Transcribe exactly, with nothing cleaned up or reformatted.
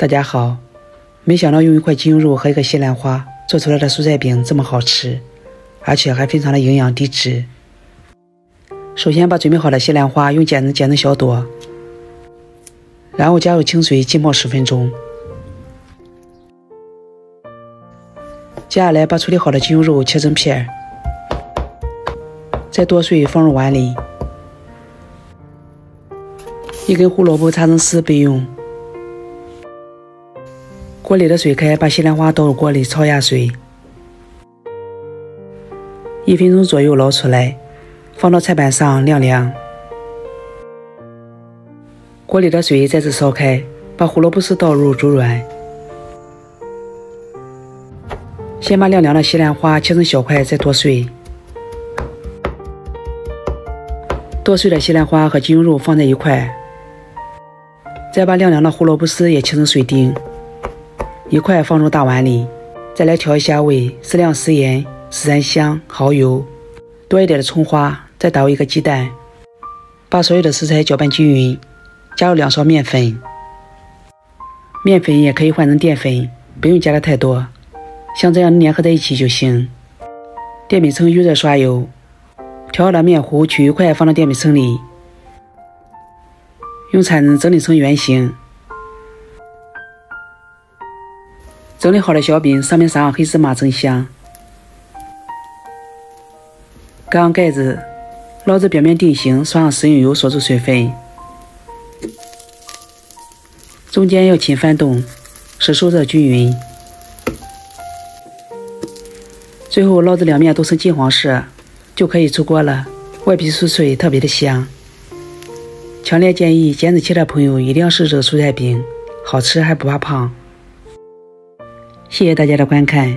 大家好，没想到用一块鸡胸肉和一个西兰花做出来的蔬菜饼这么好吃，而且还非常的营养低脂。首先把准备好的西兰花用剪子剪成小朵，然后加入清水浸泡十分钟。接下来把处理好的鸡胸肉切成片，再剁碎放入碗里。一根胡萝卜擦成丝备用。锅里的水开，把西兰花倒入锅里焯下水，一分钟左右捞出来，放到菜板上晾凉。锅里的水再次烧开，把胡萝卜丝倒入煮软。先把晾凉的西兰花切成小块，再剁碎。剁碎的西兰花和鸡胸肉放在一块。再把晾凉的胡萝卜丝也切成碎丁，一块放入大碗里，再来调一下味，适量食盐、十三香、蚝油，多一点的葱花，再打入一个鸡蛋，把所有的食材搅拌均匀，加入两勺面粉，面粉也可以换成淀粉，不用加的太多，像这样粘合在一起就行。淀粉铛用热刷油，调好的面糊取一块放到淀粉铛里。用铲子整理成圆形，整理好的小饼上面撒上黑芝麻增香。盖上盖子，捞至表面定型，刷上食用油锁住水分。中间要勤翻动，使受热均匀。最后捞至两面都呈金黄色，就可以出锅了。外皮酥脆，特别的香。强烈建议减脂期的朋友一定要试这个蔬菜饼，好吃还不怕胖。谢谢大家的观看。